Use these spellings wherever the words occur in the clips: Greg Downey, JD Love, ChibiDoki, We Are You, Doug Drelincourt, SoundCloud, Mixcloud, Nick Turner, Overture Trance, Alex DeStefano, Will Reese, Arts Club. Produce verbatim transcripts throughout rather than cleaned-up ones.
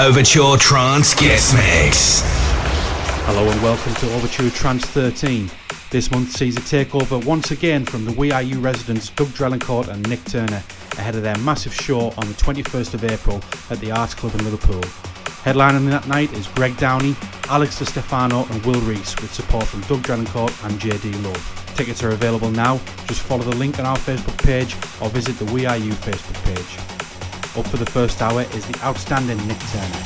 Overture Trance Guest Mix. Hello and welcome to Overture Trance thirteen. This month sees a takeover once again from the We Are You residents Doug Drelincourt and Nick Turner ahead of their massive show on the twenty-first of April at the Arts Club in Liverpool. Headlining that night is Greg Downey, Alex DeStefano and Will Reese with support from Doug Drelincourt and J D Love. Tickets are available now. Just follow the link on our Facebook page or visit the We Are You Facebook page. Up for the first hour is the outstanding Nick Turner.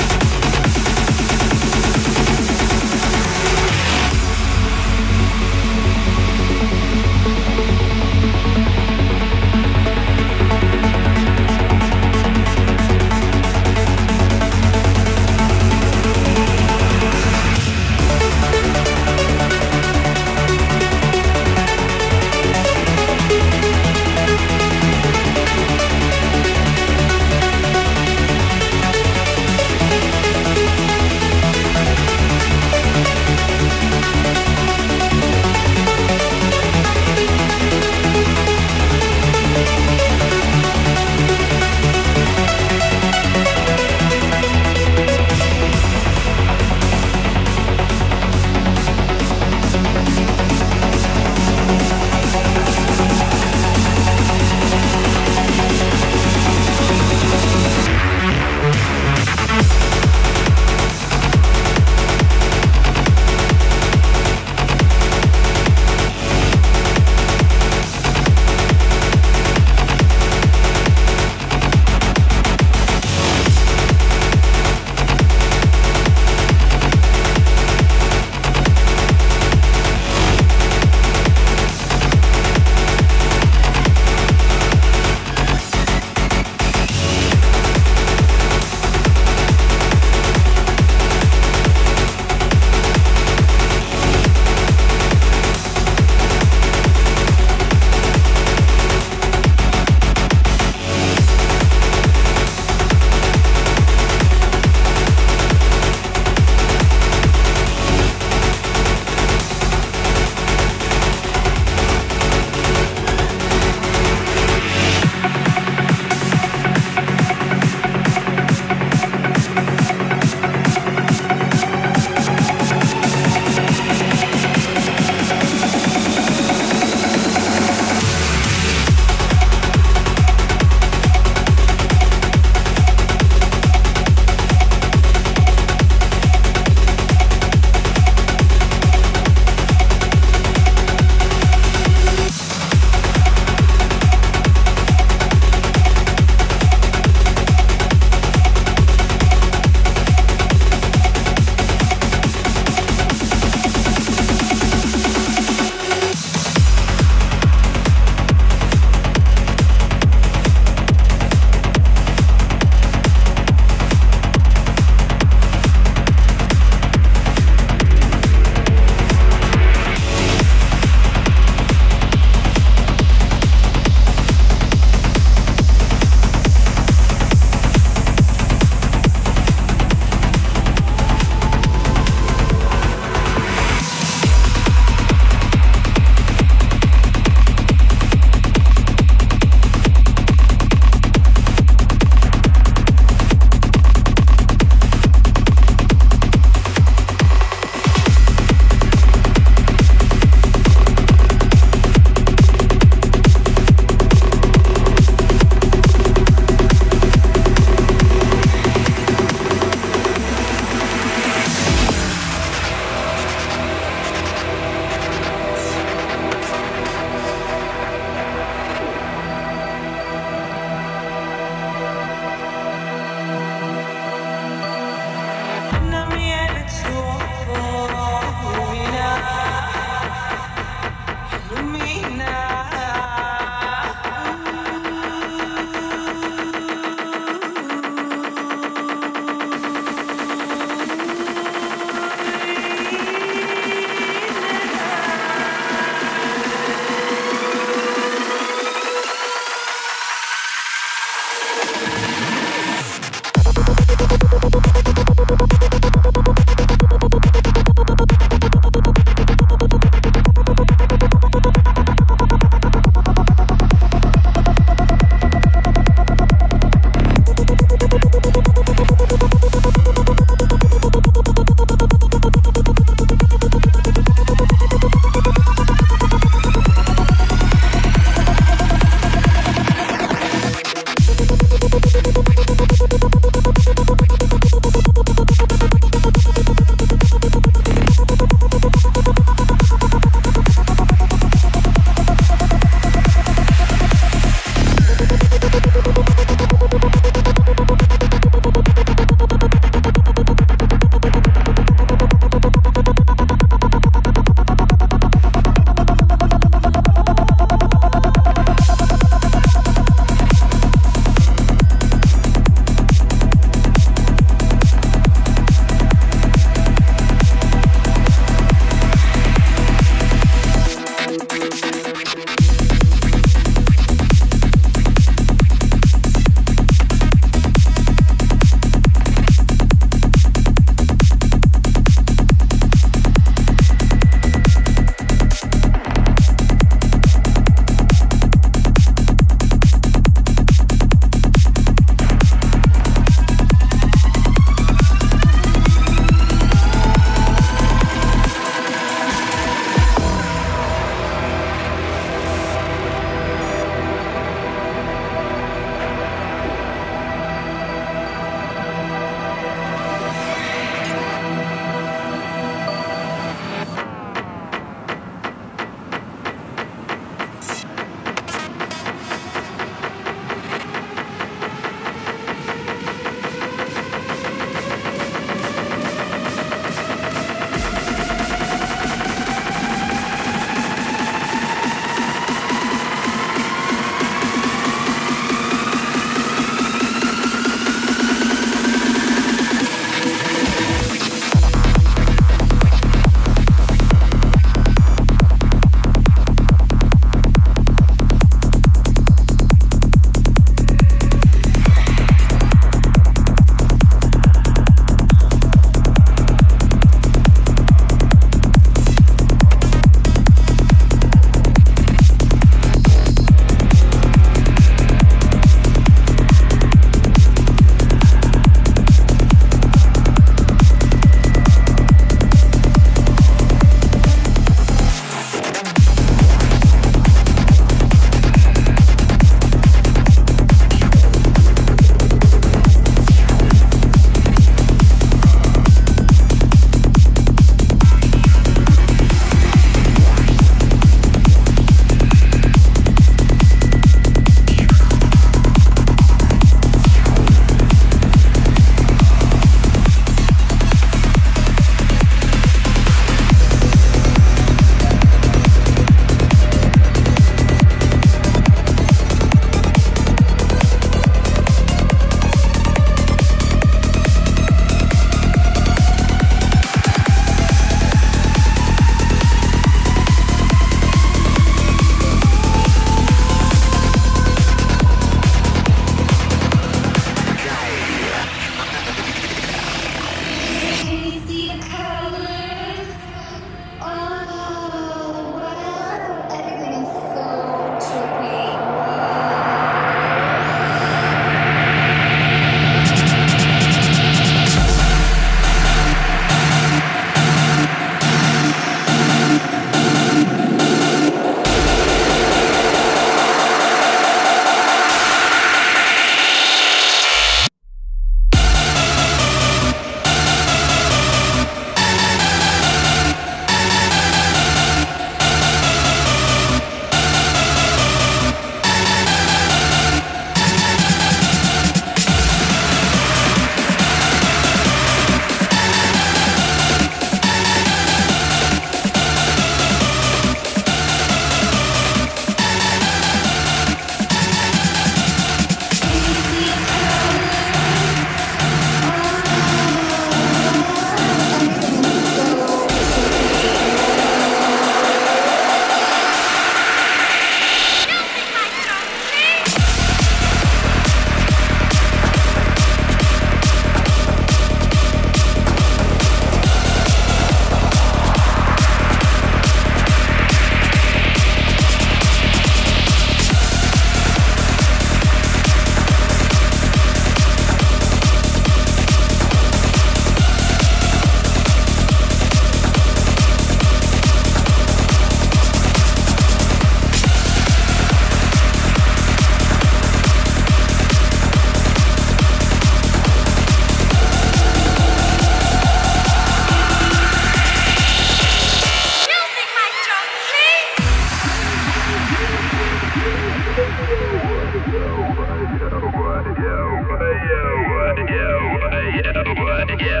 Thank you.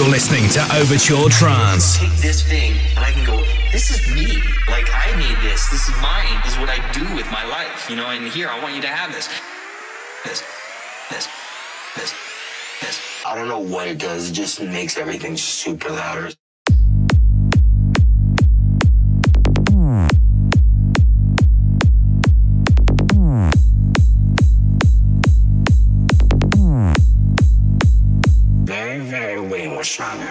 You're listening to Overture Trance. Take this thing and I can go, this is me. Like, I need this. This is mine. This is what I do with my life, you know? And here, I want you to have this. This. This. This. This. I don't know what it does. It just makes everything super louder. Stronger.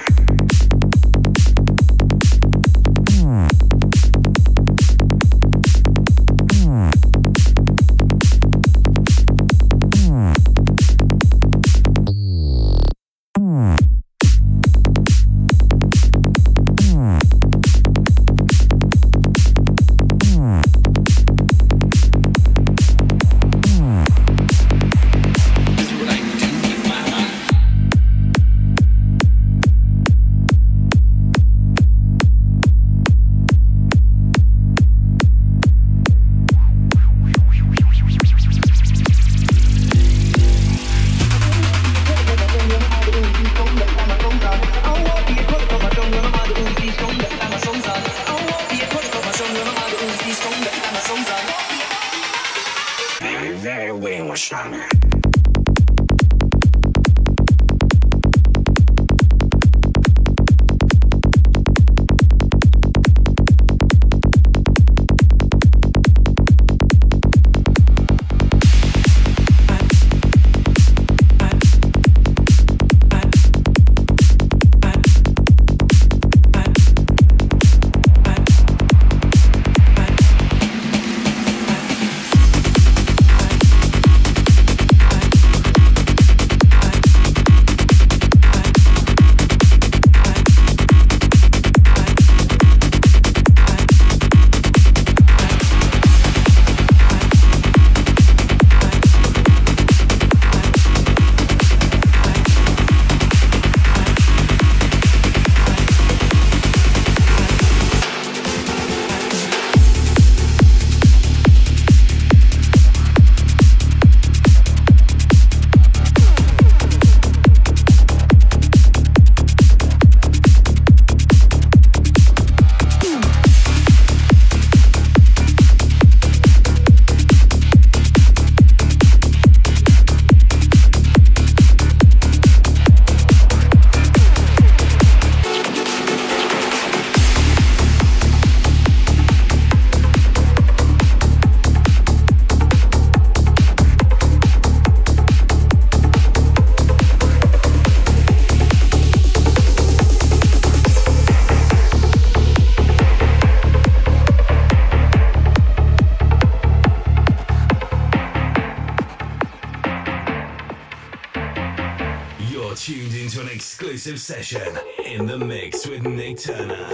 Session in the mix with Nick Turner.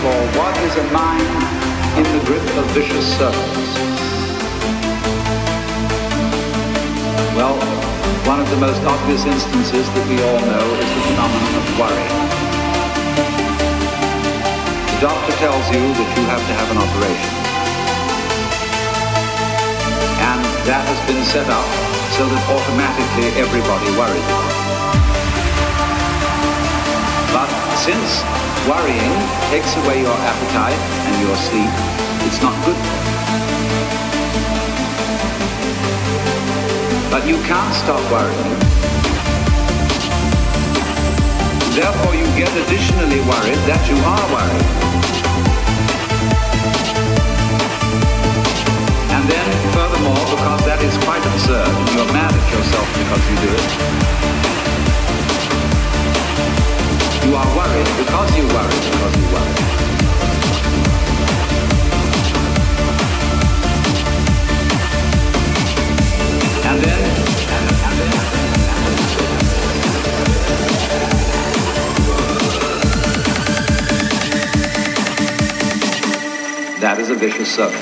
of all, what is a mind in the grip of vicious circles? Well, one of the most obvious instances that we all know is the phenomenon of worry. The doctor tells you that you have to have an operation. And that has been set up so that automatically everybody worries about it. But since worrying takes away your appetite and your sleep, it's not good for you. But you can't stop worrying. Therefore you get additionally worried that you are worried. And then furthermore, because that is quite absurd, and you're mad at yourself because you do it, you are worried because you worry because you worry. And then, and then, that is a vicious circle.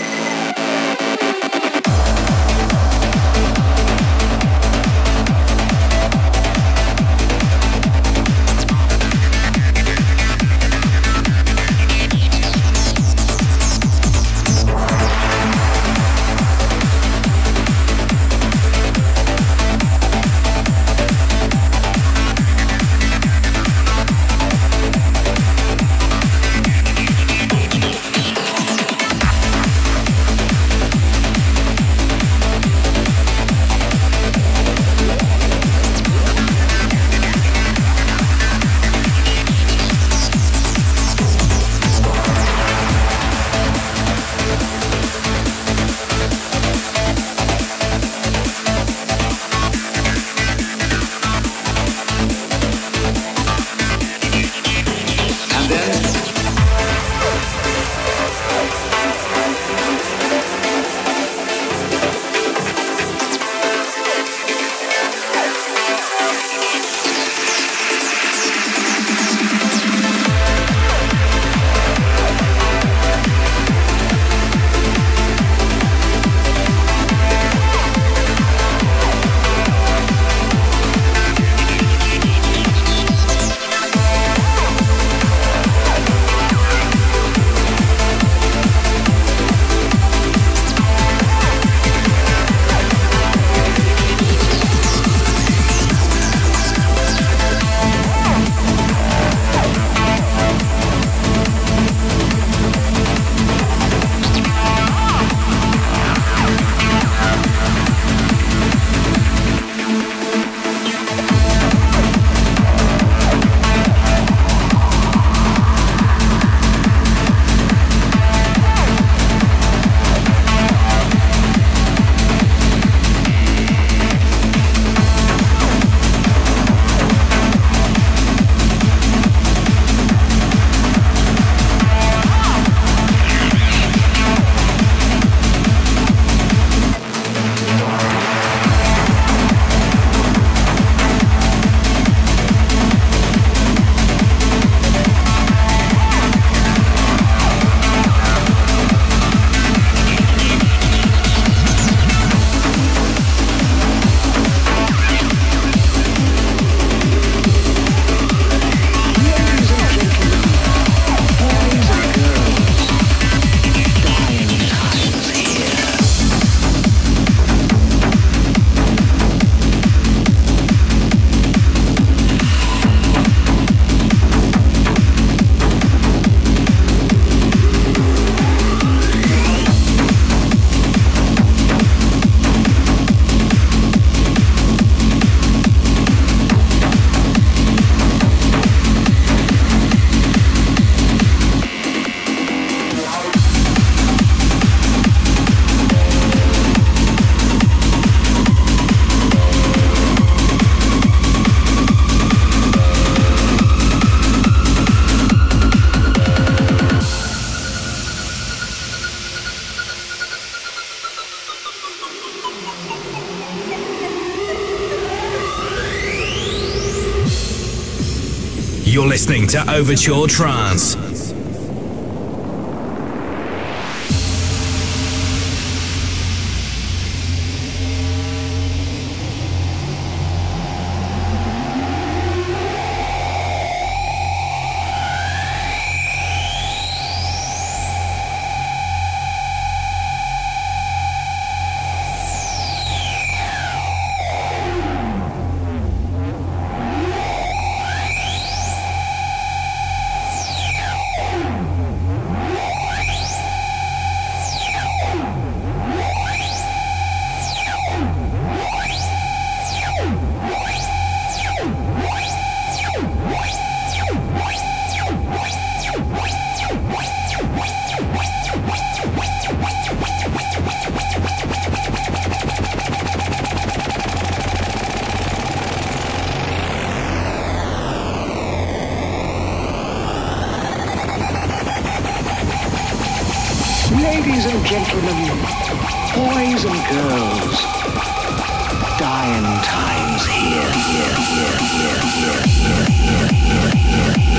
You're listening to Overture Trance. Ladies and gentlemen, boys and girls, dying times here, here, here, here, here, here, here, here, here, here, here, here, here, here, here, here.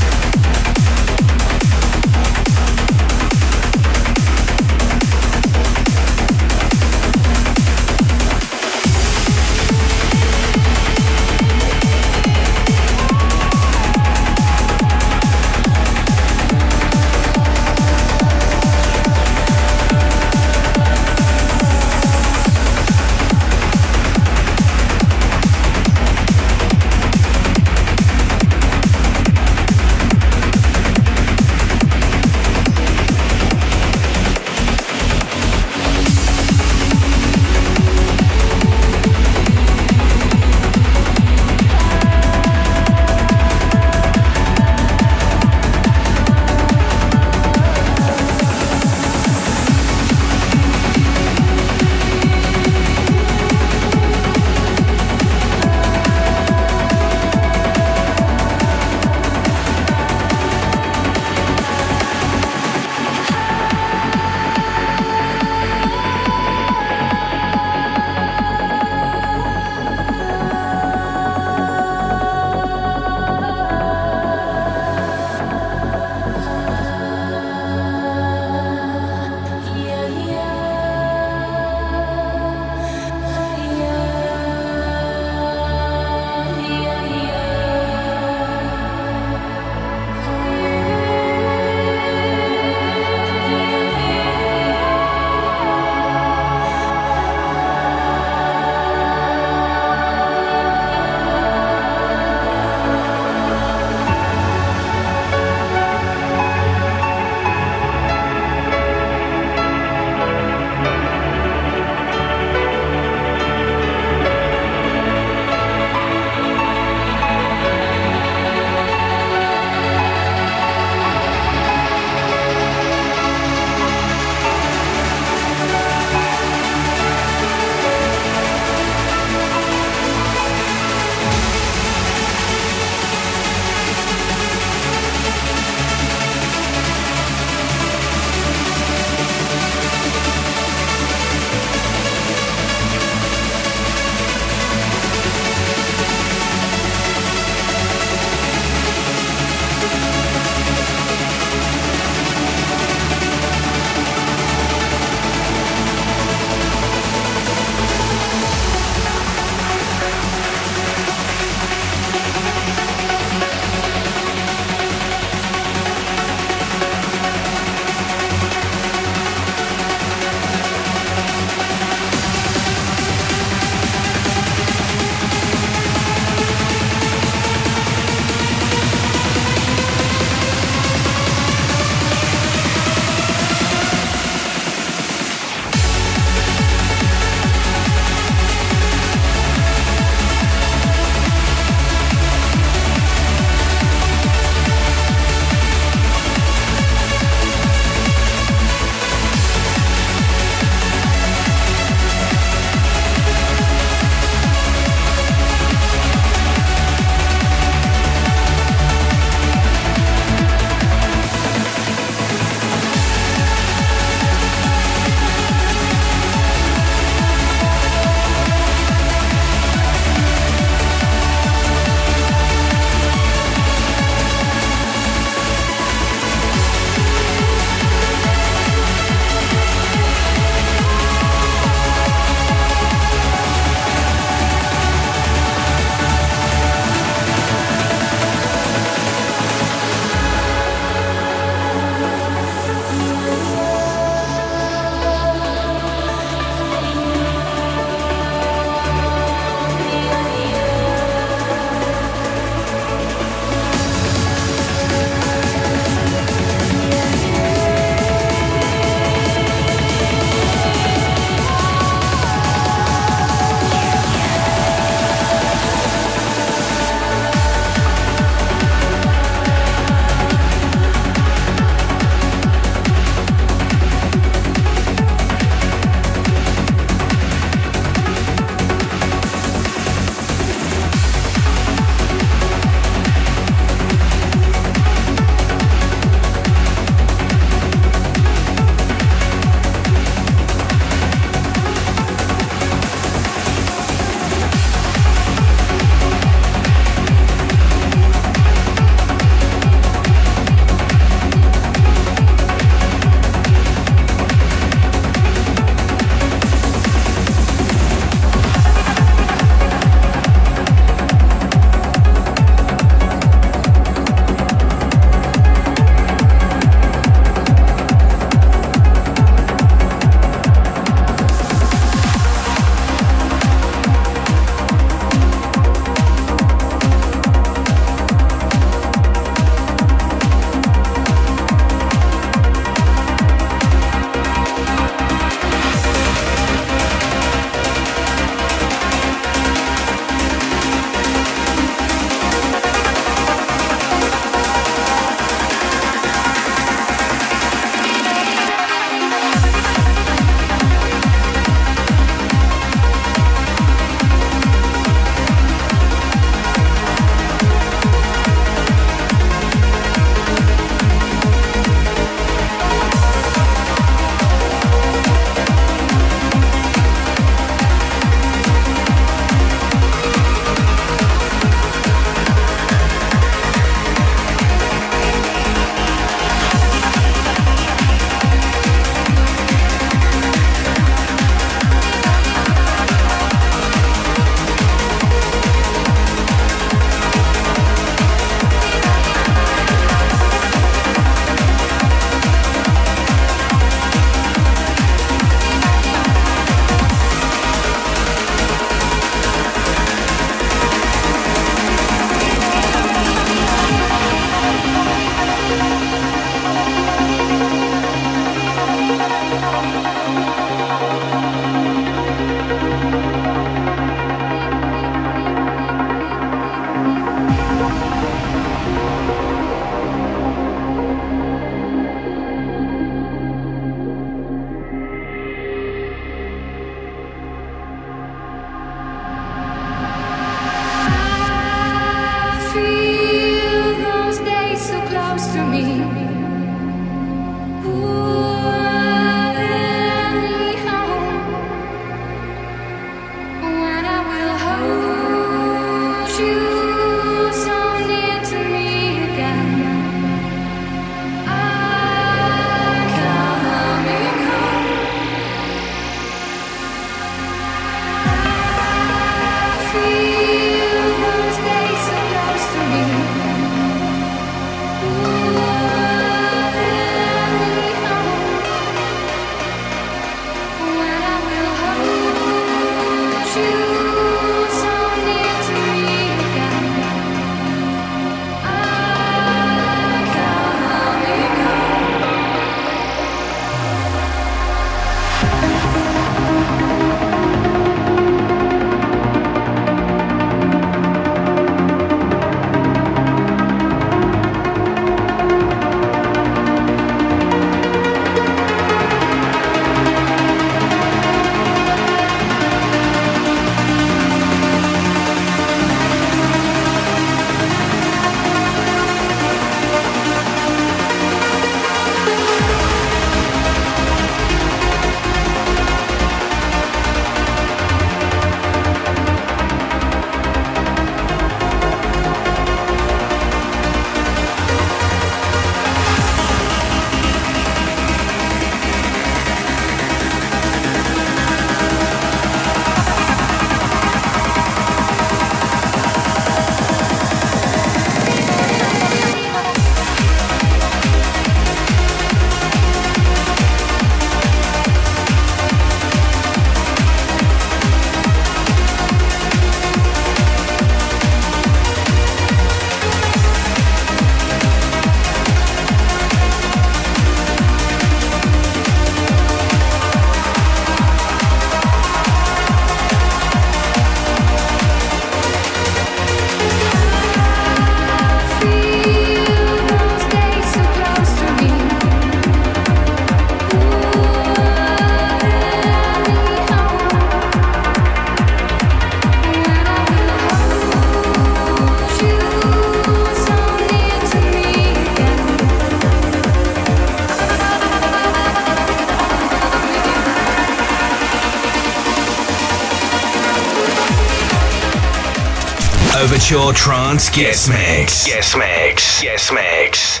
Overture Trance Guest Mix. Guest Mix. Guest Mix.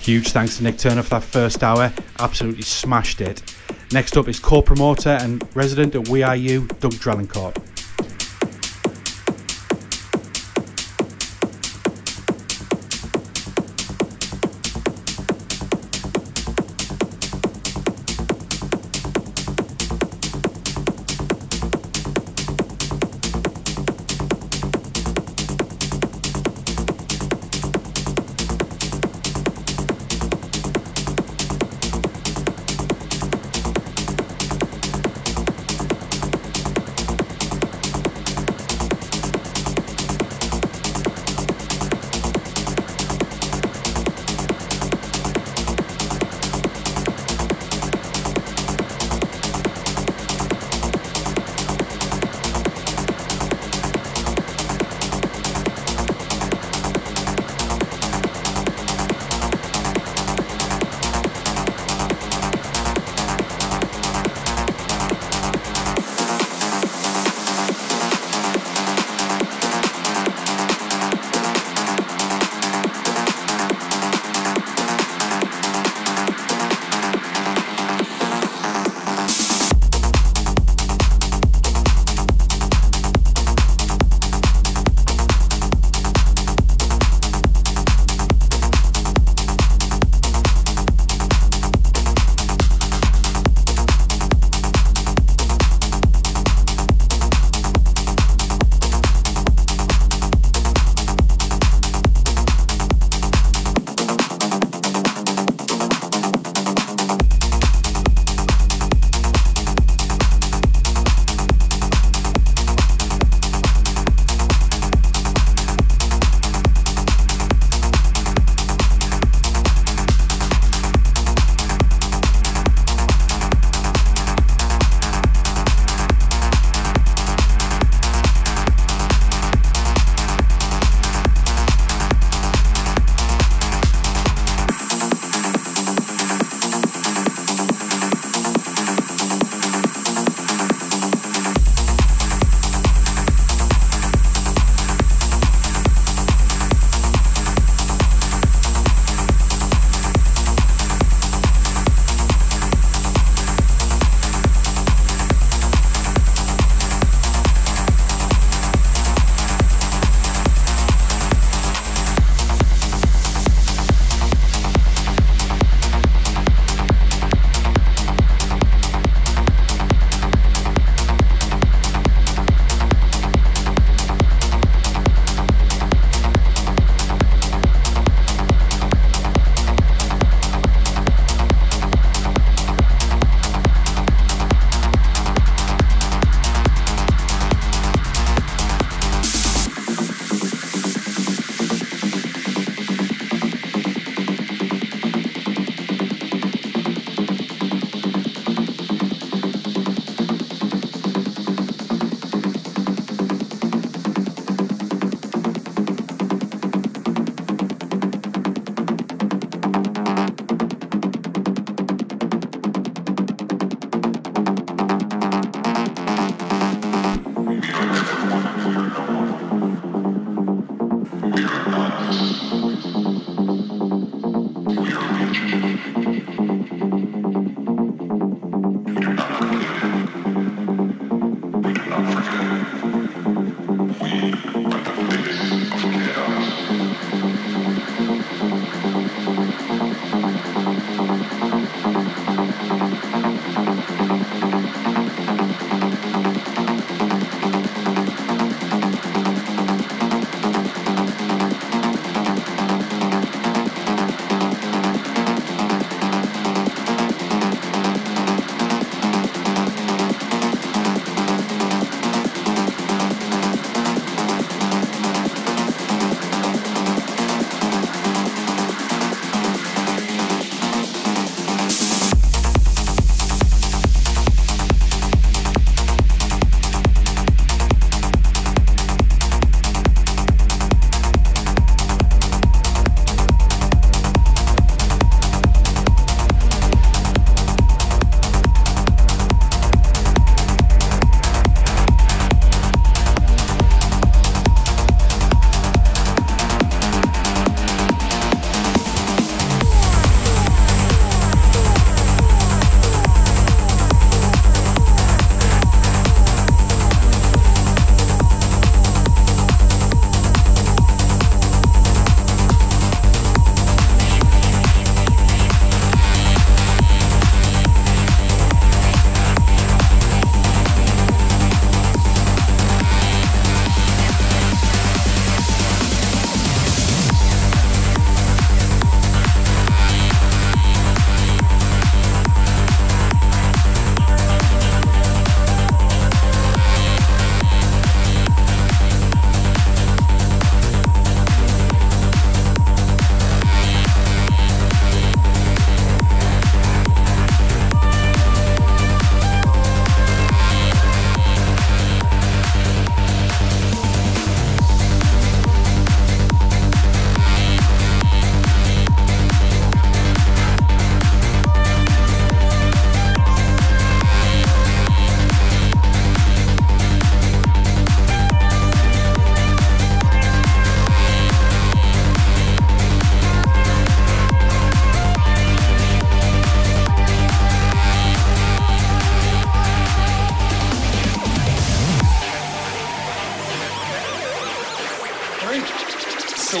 Huge thanks to Nick Turner for that first hour. Absolutely smashed it. Next up is co-promoter and resident at We Are You, Doug Drelincourt.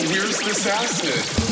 so where's this acid?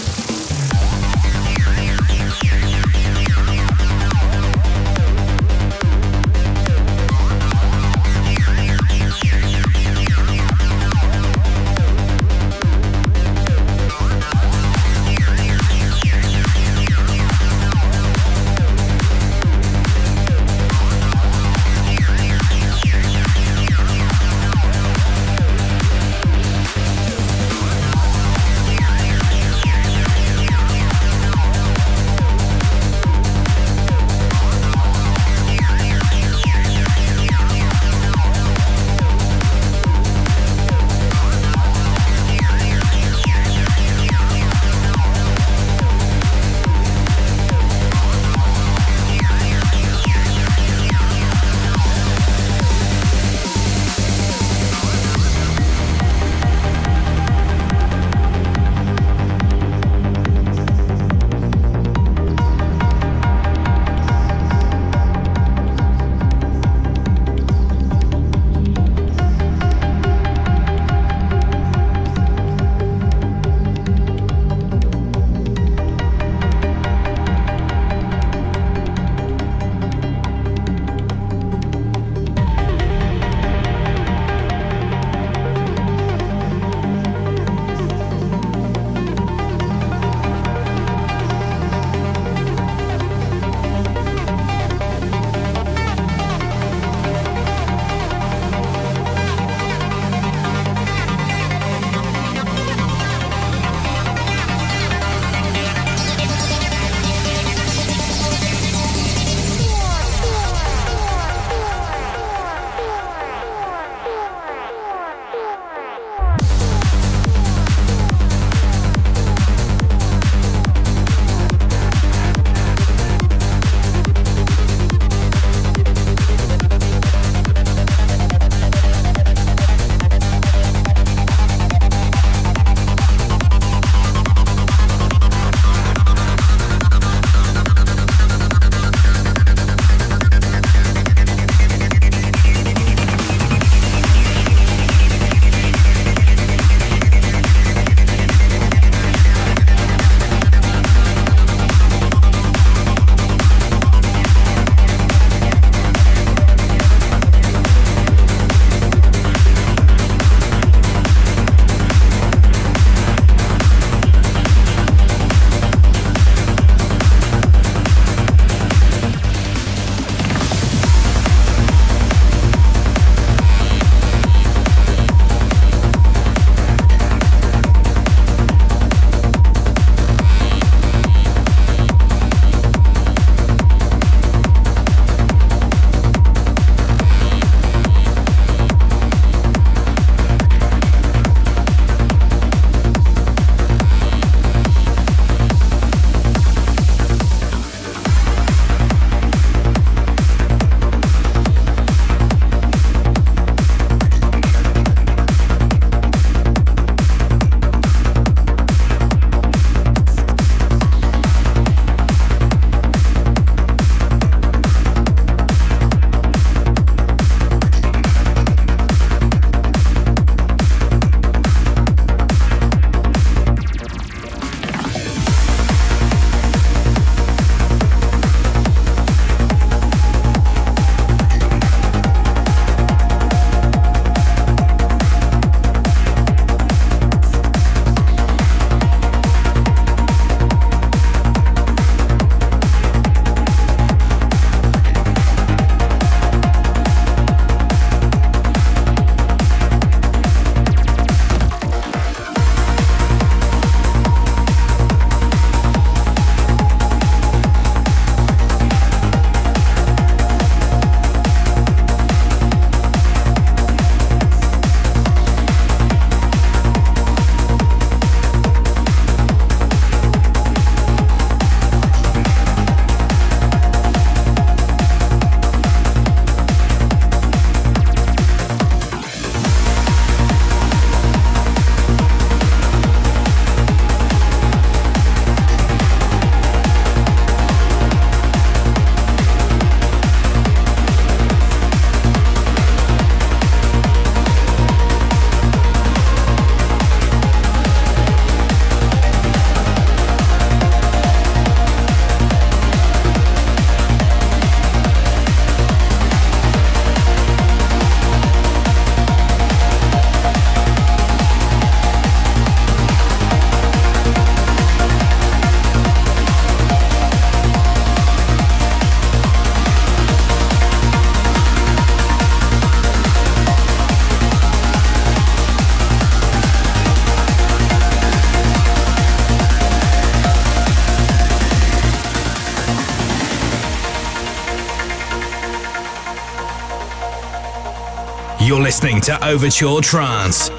You're listening to Overture Trance.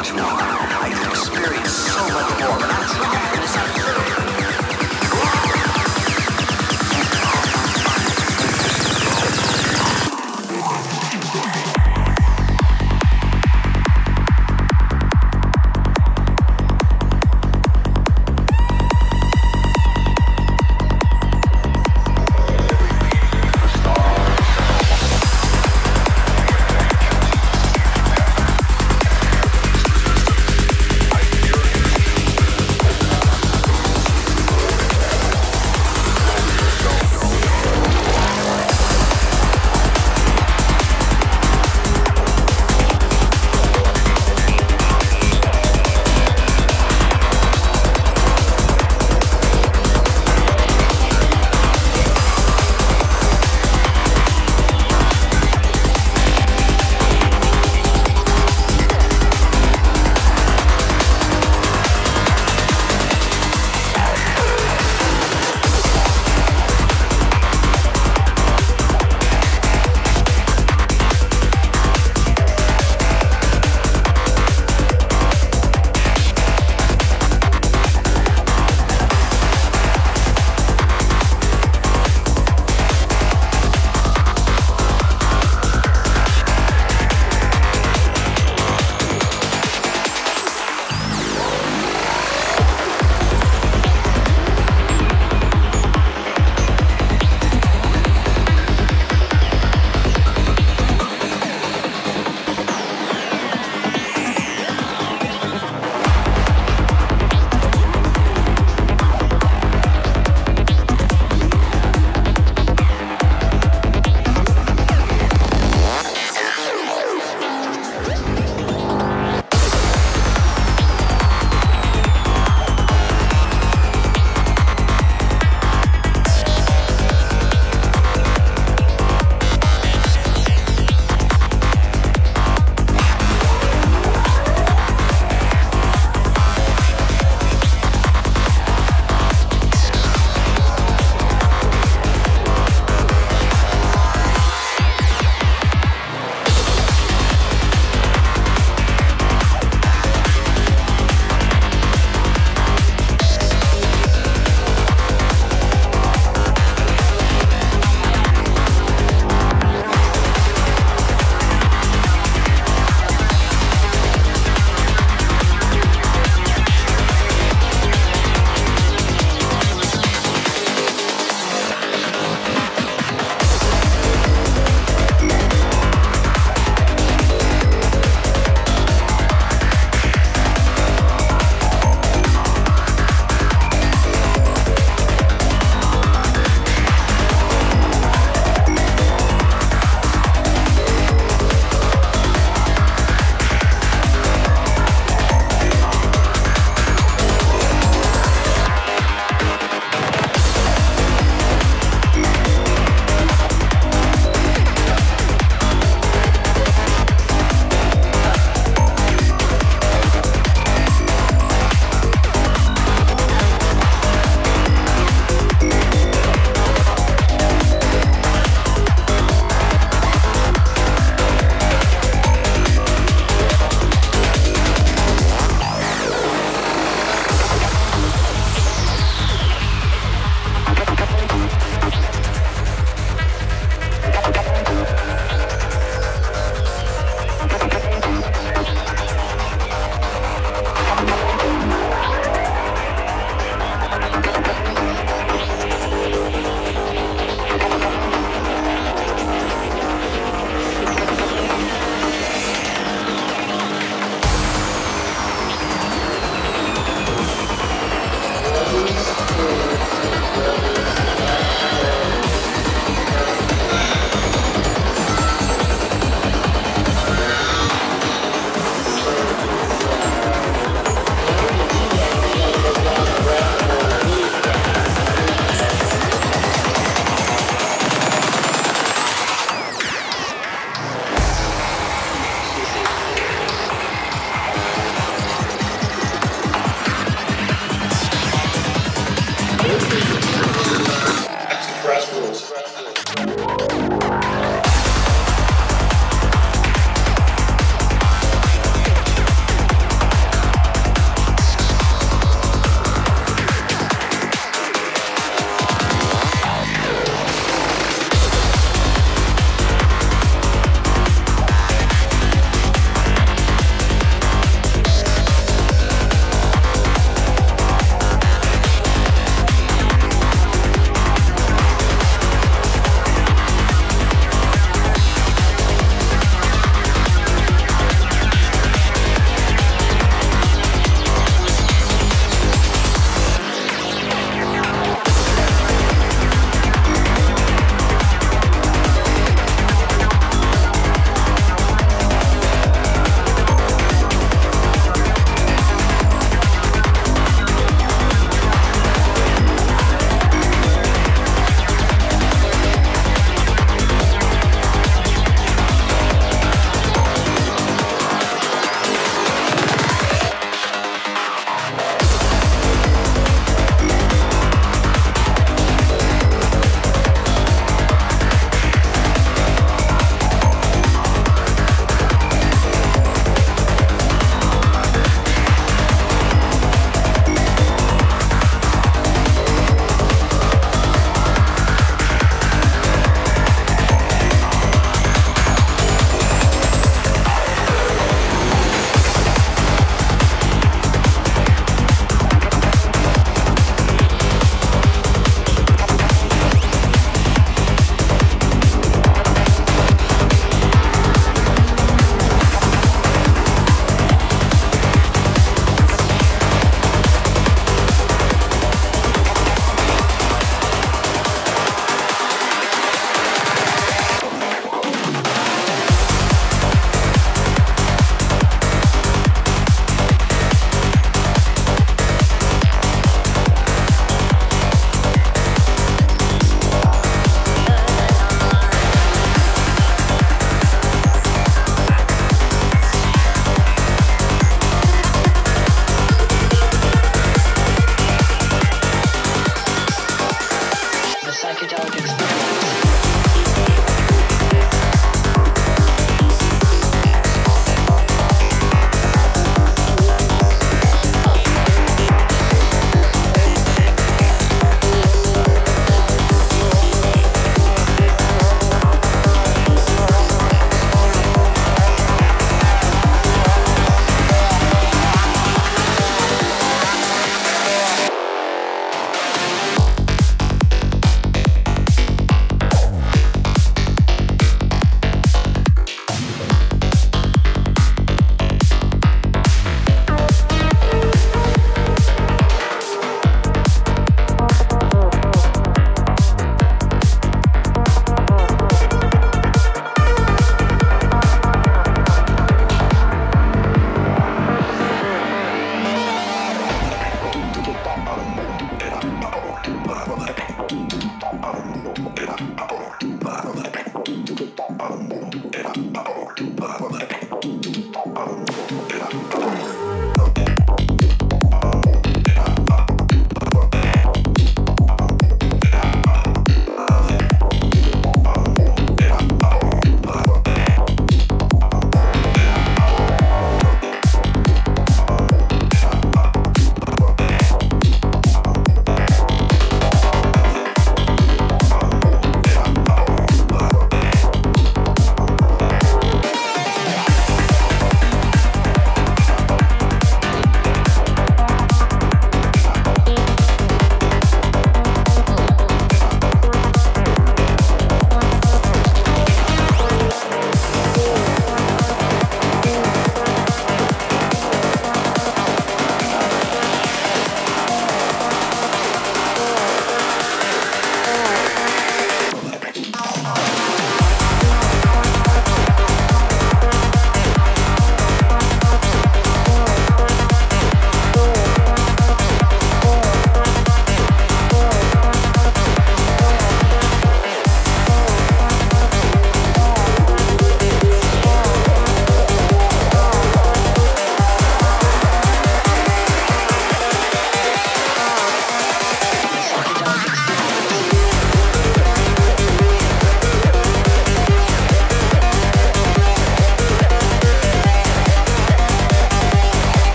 much more. I can experience so much more, but I try and it's not good.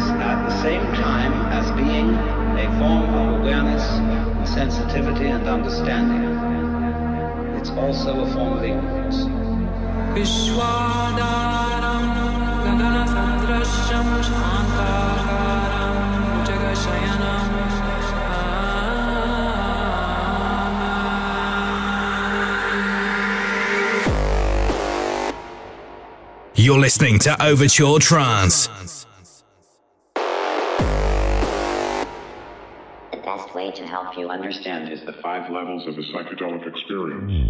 is at the same time as being a form of awareness, sensitivity, and understanding. It's also a form of ignorance. You're listening to Overture Trance. The best way to help you understand is the five levels of a psychedelic experience. Yeah.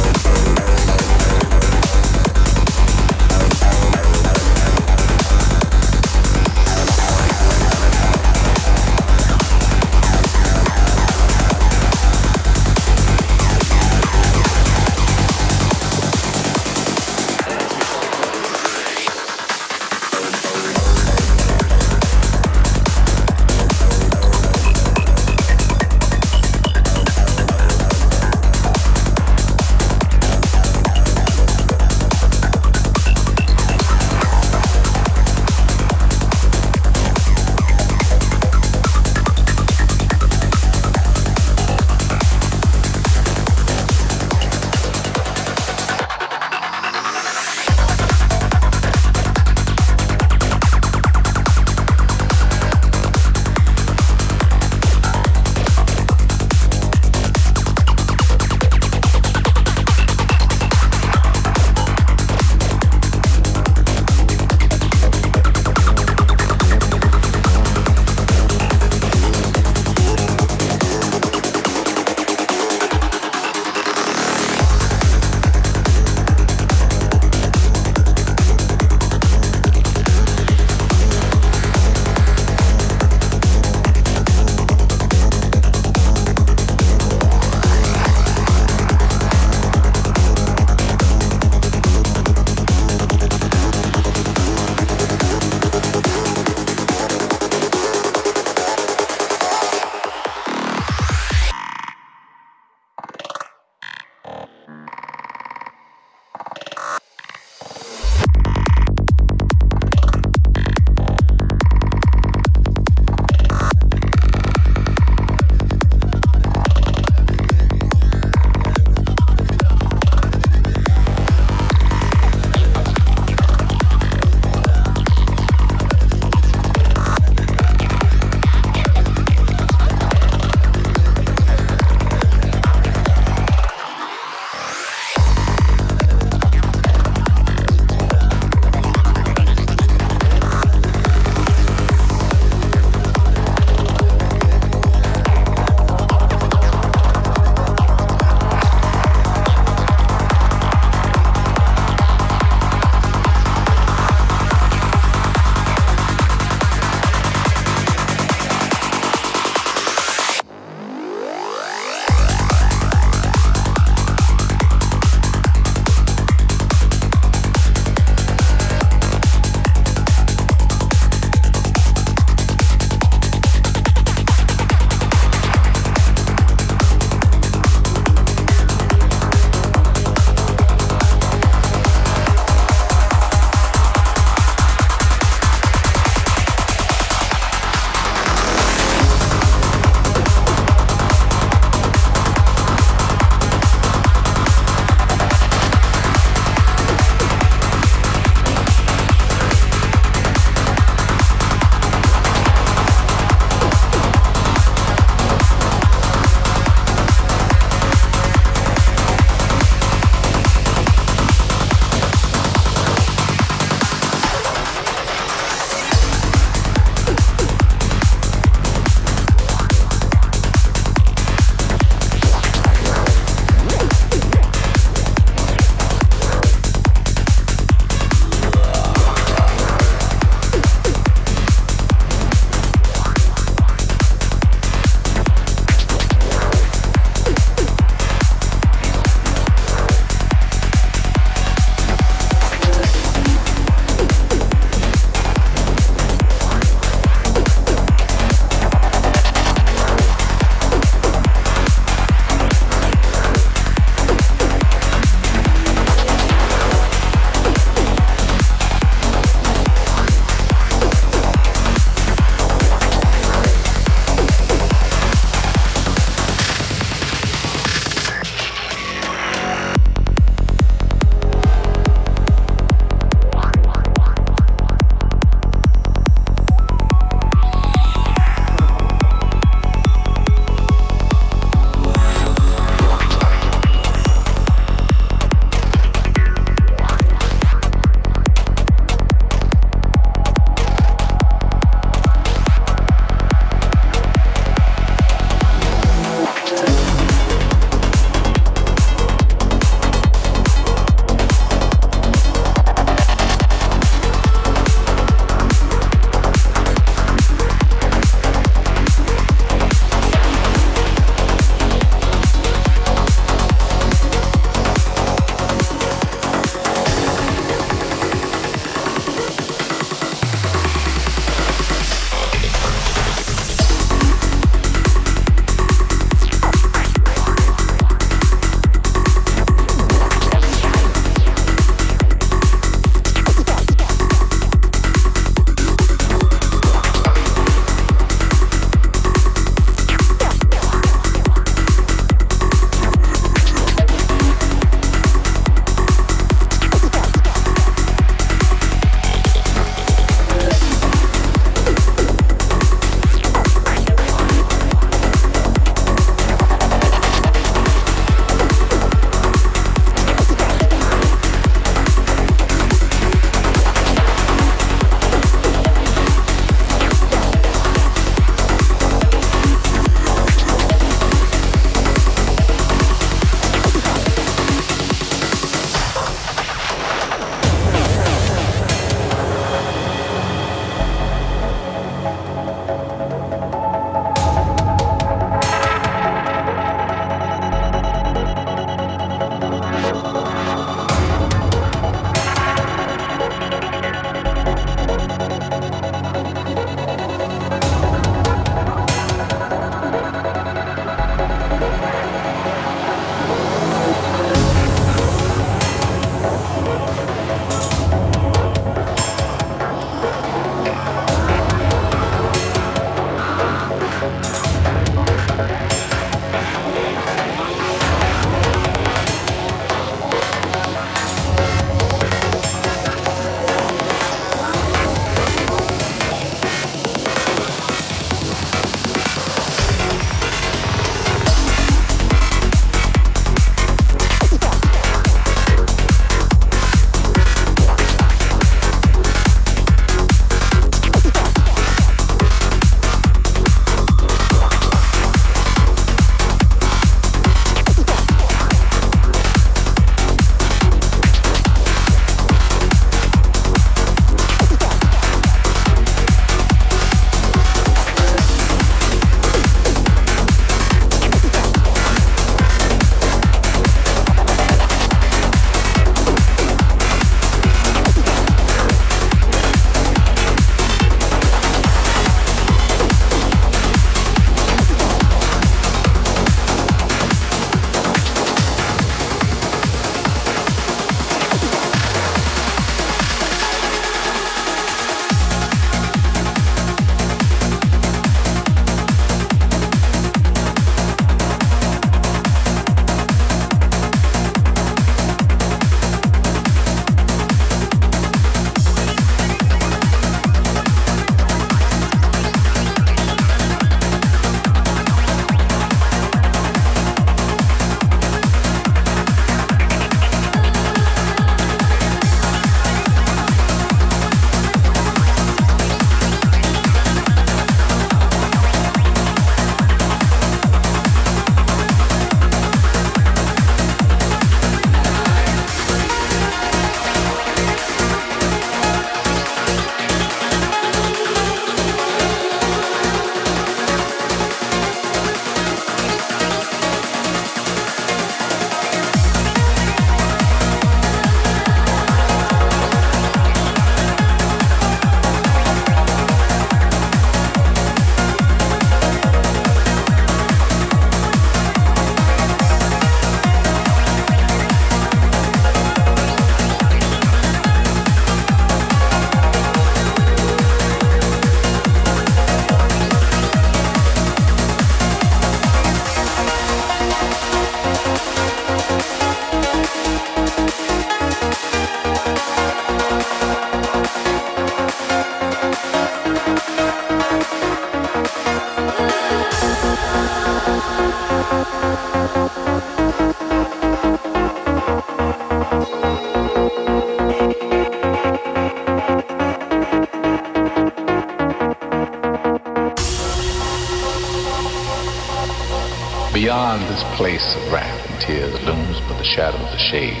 Beyond this place of wrath and tears looms but the shadow of the shade.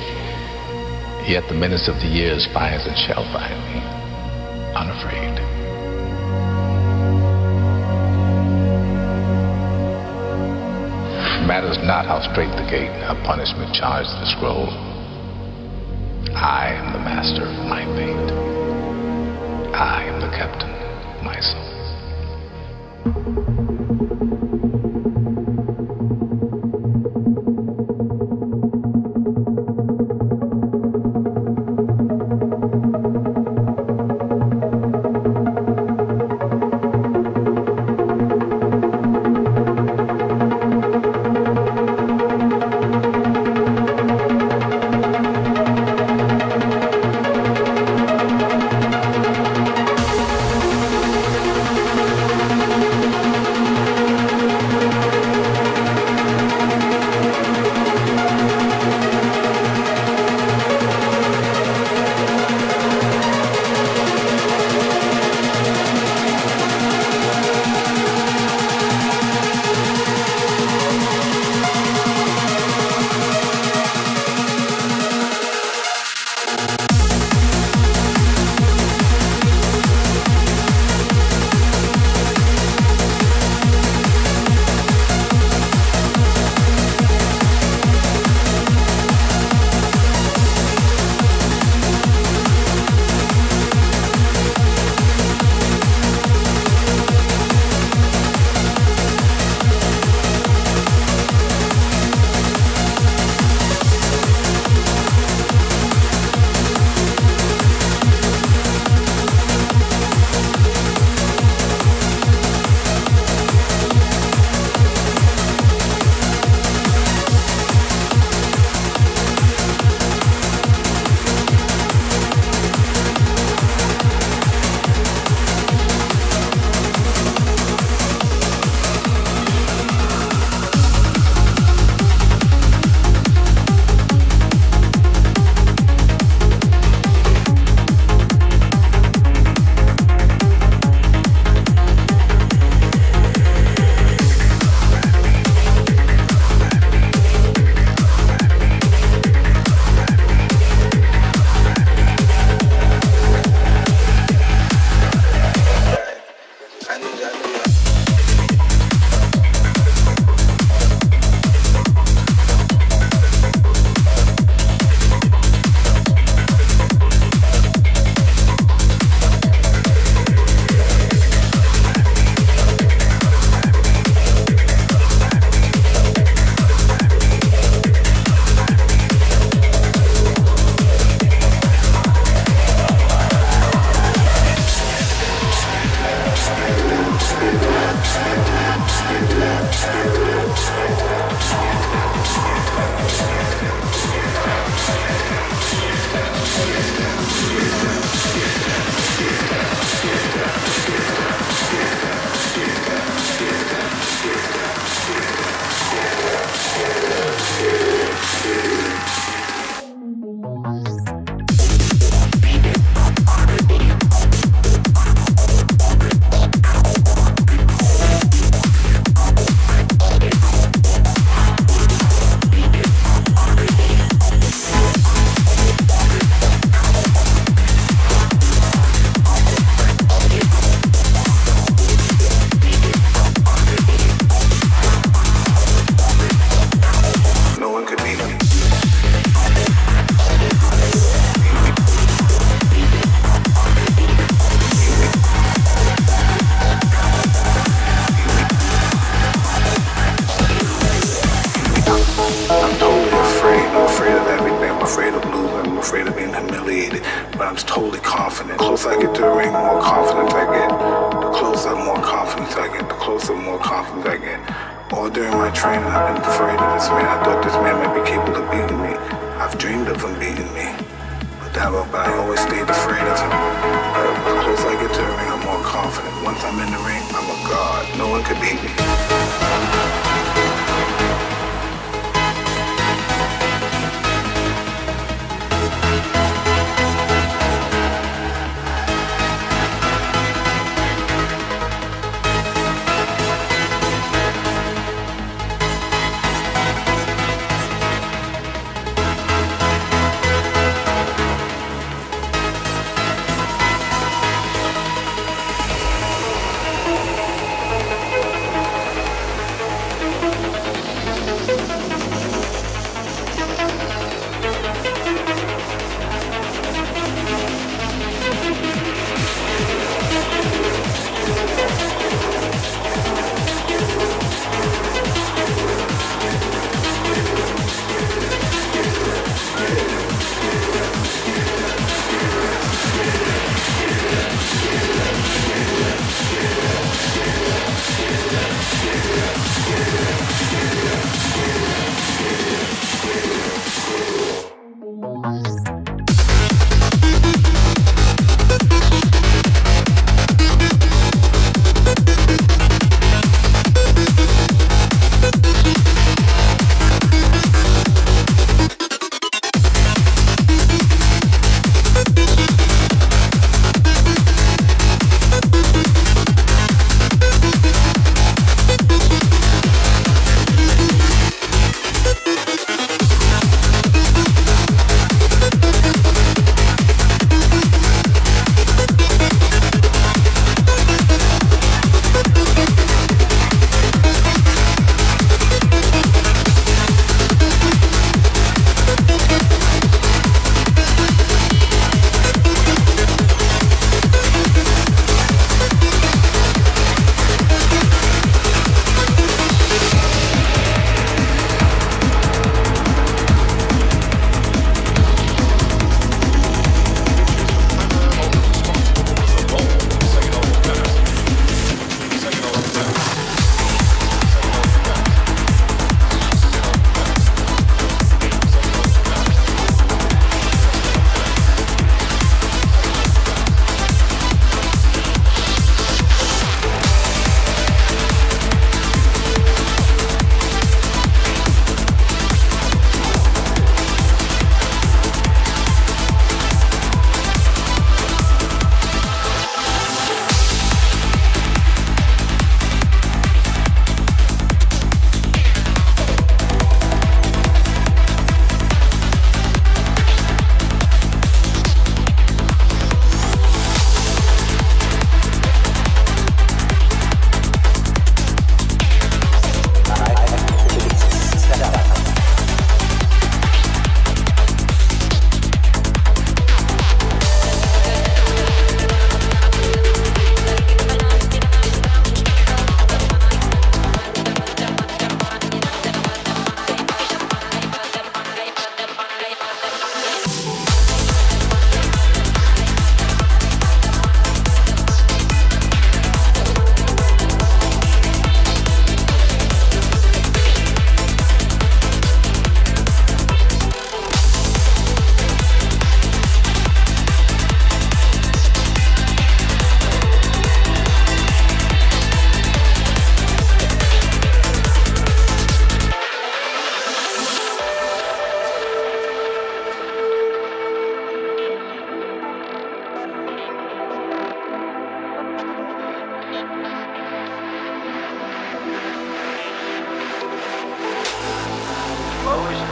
Yet the menace of the years finds and shall find me, unafraid. It matters not how straight the gate, how punishment charged the scroll. I am the master of my fate. I am the captain of my soul.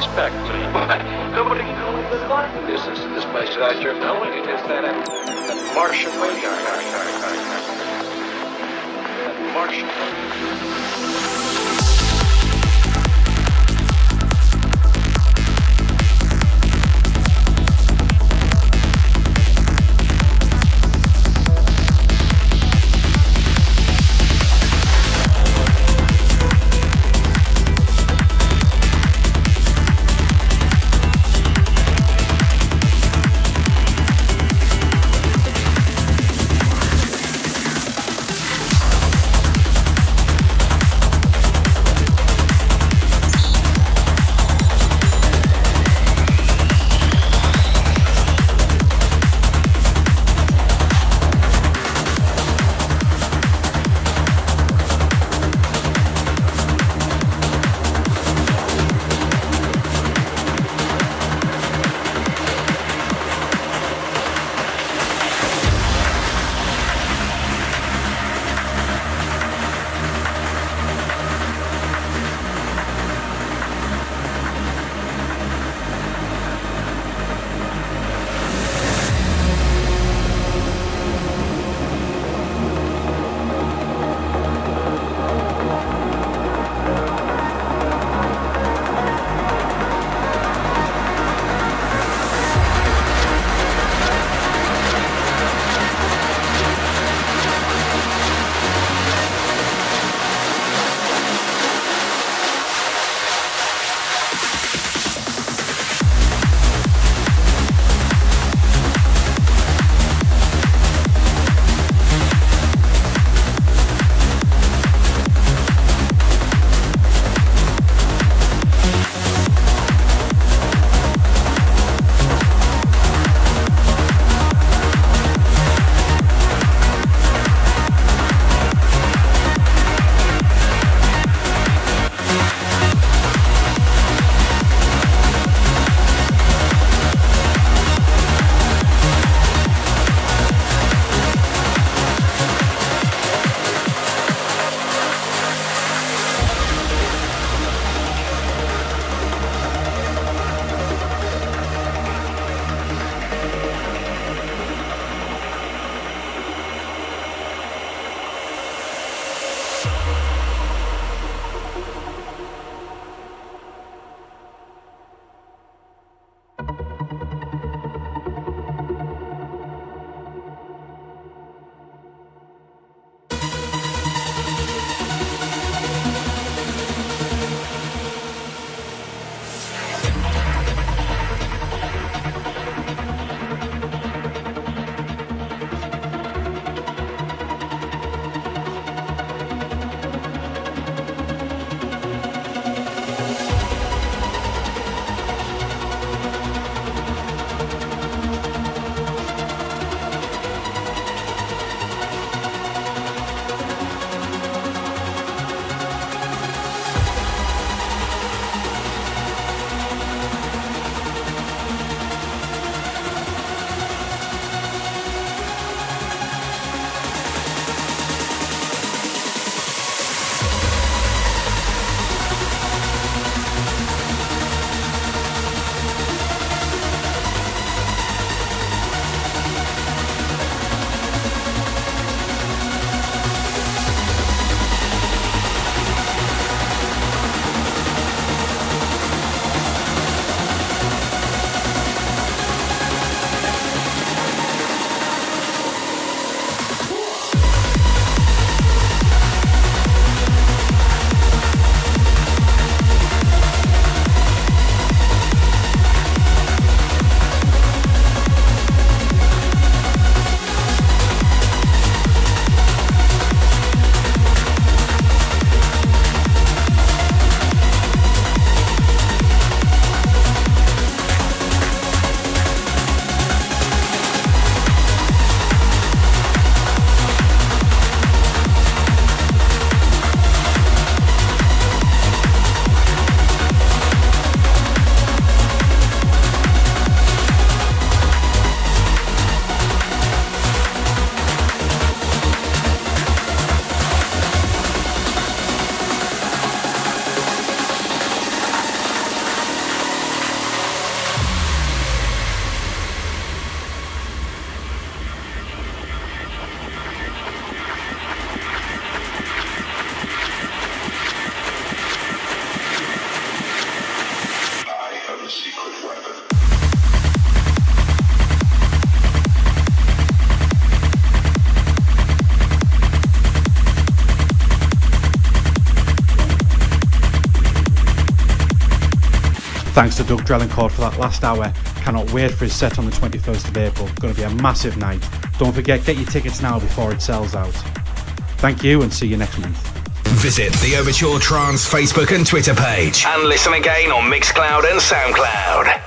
respect me. Nobody was like this. This is this place that I serve. Nobody does that. Martian radar. Martian radar. Thanks to Doug Drelincourt for that last hour. Cannot wait for his set on the twenty-first of April. Going to be a massive night. Don't forget, get your tickets now before it sells out. Thank you and see you next month. Visit the Overture Trance Facebook and Twitter page and listen again on Mixcloud and SoundCloud.